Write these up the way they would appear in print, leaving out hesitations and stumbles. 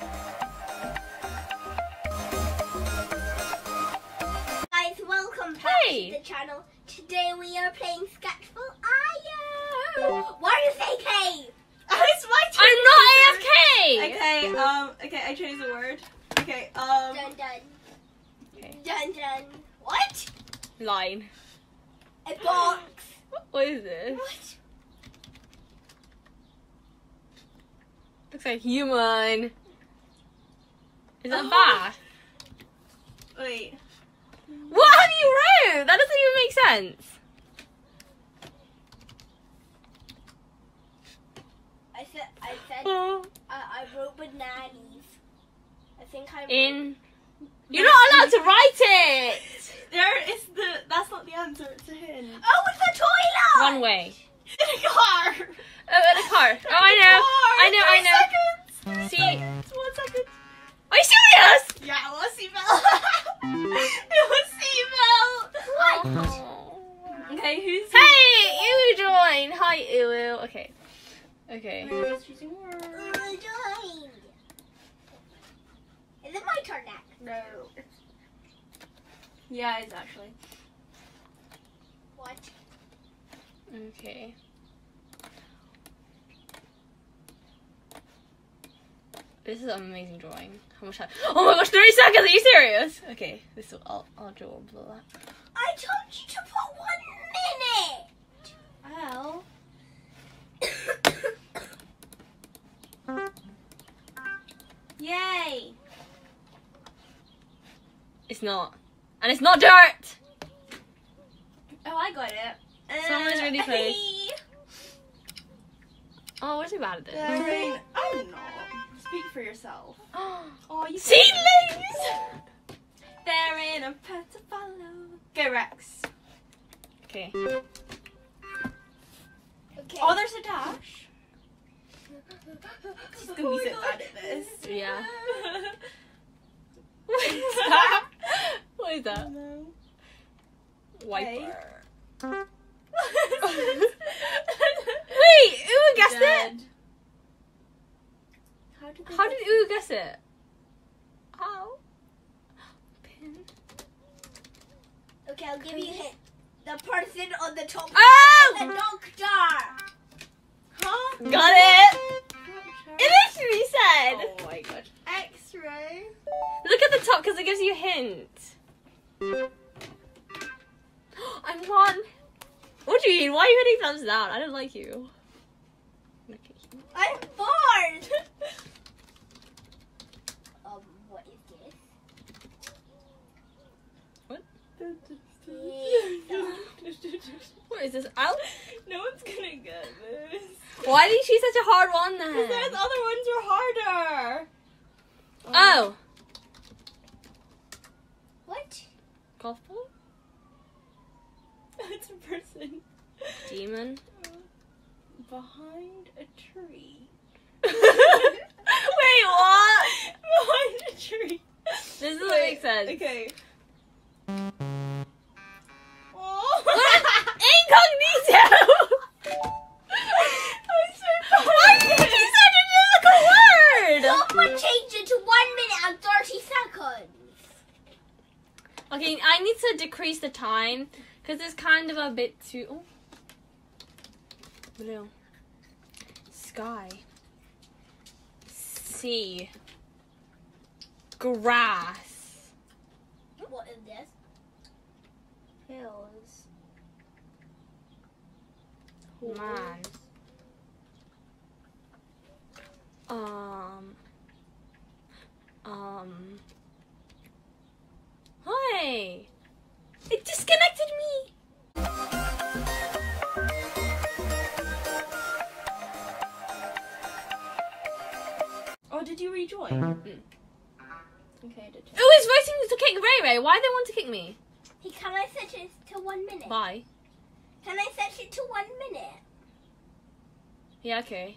Guys, welcome back to the channel. Today we are playing Sketchful.IO. Why do you say K? Oh, it's my turn. I'm not AFK. Okay, I chose a word. Okay, Dun dun. Okay. Dun dun. What? Line. A box. What is this? What? Looks like human. Is that bad? Wait. What have you wrote? That doesn't even make sense. I wrote bananas. I think I wrote... You're not allowed to write it! There is the... That's not the answer, it's a hint. Oh, it's the toilet! One way. In a car! Oh, in a car. Oh, I know. 3 seconds! See? It's 1 second. Are you serious? Yeah, I want a seatbelt. It was seatbelt! What? Okay, who's... Hey! Ewu joined! Hi, Ewu. Okay. Okay. Who's choosing words? Ewu joined! Is it my turn next? No. Yeah, it's actually. What? Okay. This is an amazing drawing. How much time? Oh my gosh, 30 seconds! Are you serious? Okay, this will, I'll draw a blue. I told you to put 1 minute! Ow. Yay! It's not. And it's not dirt! Oh, I got it. Someone's really close. Oh, what is about this? I'm not. Speak for yourself. Oh, you see, ladies! There ain't a path to follow. Go, Rex. Okay. Oh, there's a dash. She's gonna be so bad at this. Yeah. What is that? What is that? No. Wiper. Okay. Wait, Ewu guessed it. How did Ewu guess it? How? Pin. Okay, I'll give you a hint. The person on the top. Oh! The doctor. Huh? Got it. It literally said. Oh my god. X-ray. Look at the top because it gives you a hint. I'm one. What do you mean? Why are you hitting thumbs down? I don't like you. Look at you. I'm bored. What is this? What? What is this? No one's gonna get this. Why did she choose such a hard one then? Because the other ones were harder. Oh. What? Golf ball? It's a person. Demon. Behind a tree. Wait, what? Behind a tree. This doesn't make sense. Okay. Oh. Incognito! I'm so bad. Why did you said a difficult word? Someone changed it to 1 minute and 30 seconds. Okay, I need to decrease the time. Because it's kind of a bit too... Oh. Blue. Sky. Sea. Grass. What is this? Hills. Man. Hi! It disconnected me! Oh, did you rejoin? Okay, I did. Who is voting to kick Ray? Why do they want to kick me? Can I set it to 1 minute? Bye. Can I set it to 1 minute? Yeah, okay.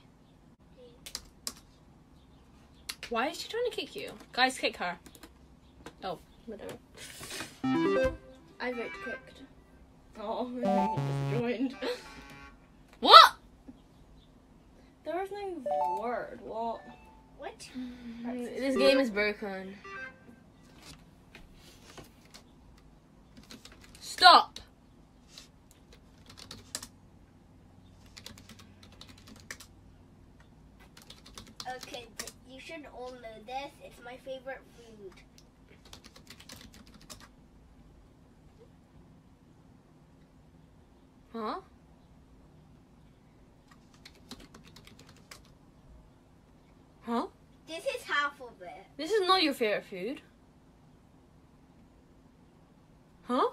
Why is she trying to kick you? Guys, kick her. Oh, whatever. I vote kicked. Oh, I joined. What? There was no word. What? What? This game is very fun. Stop! Okay, you should all know this. It's my favorite food. Huh? Huh? This is half of it. This is not your favorite food. Huh?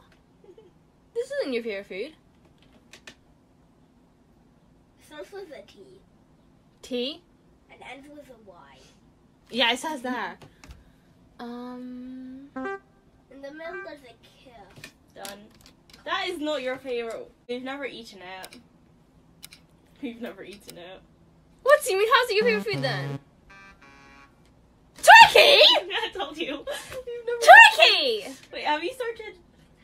This isn't your favorite food. Starts with a T. T? And ends with a Y. Yeah, it says that. In the middle there's a kiss. Done. That is not your favorite. We've never eaten it. We've never eaten it. What do you mean? How's it your favorite food then? Turkey! I told you. You've never Turkey! Wait, have you started?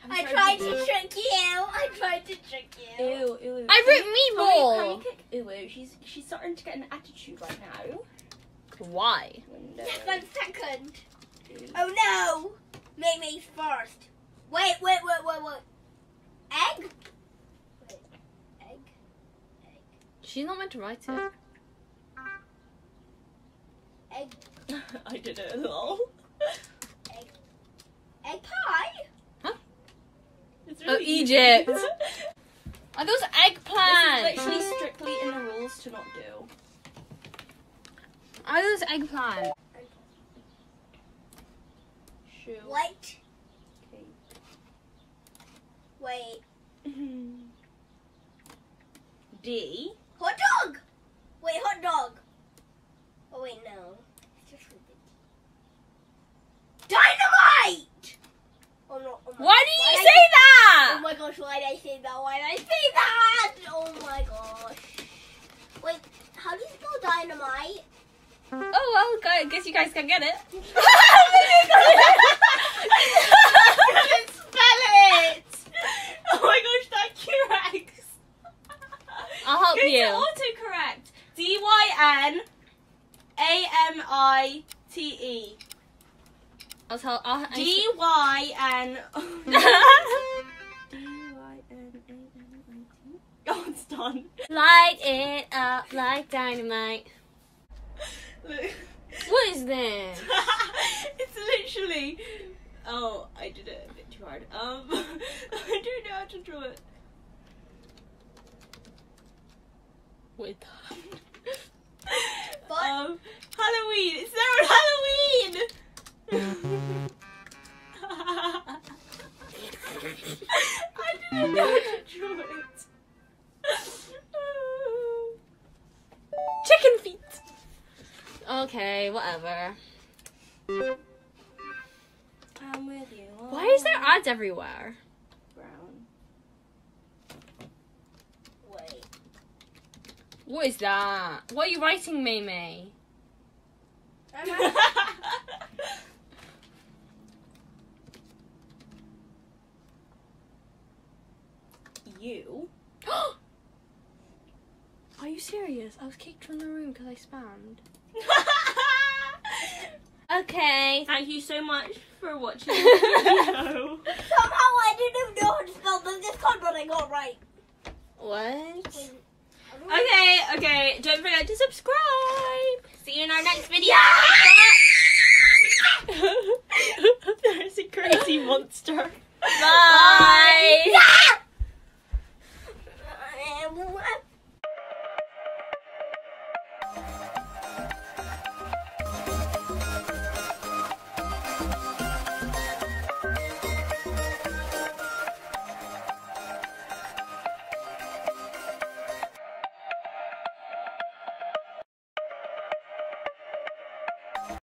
I tried to trick you. I tried to trick you. Ew, ew. I wrote meatball. Ew, she's starting to get an attitude right now. Why? No. Second. Ew. Oh no! Mamie's first. Wait. Egg? Wait, egg. She's not meant to write it. Egg. I did it as well. Egg. Egg pie? Huh? It's really Egypt. Are those eggplants? This is literally strictly in the rules to not do. Are those eggplants? What? Wait. D. Hot dog! Wait, hot dog. Oh, wait, no. It's just a bit. Dynamite! Oh, no. Oh my. Why did you say that? Oh my gosh, why did I say that? Why did I say that? Oh my gosh. Wait, how do you spell dynamite? Oh, well, I guess you guys can get it. I didn't spell it! Oh my gosh, thank you, Rex. I'll help you. Autocorrect. DYNAMITE. I'll DYN. DYNAMITE. Oh, it's done. Light it up like dynamite. Look. What is this? It's literally. Oh, I did it a bit too hard. I don't know how to draw it. With Halloween. It's not Halloween. I didn't know how to draw it. Chicken feet. Okay, whatever. I'm with you. Oh. Why is there ads everywhere? Brown. Wait. What is that? What are you writing, Mamie? You. Are you serious? I was kicked from the room because I spammed. Okay. Thank you so much for watching. No. Somehow I didn't even know how to spell this card, but I got right. What? Okay. Don't forget to subscribe. See you in our next video. There's a crazy monster. Bye.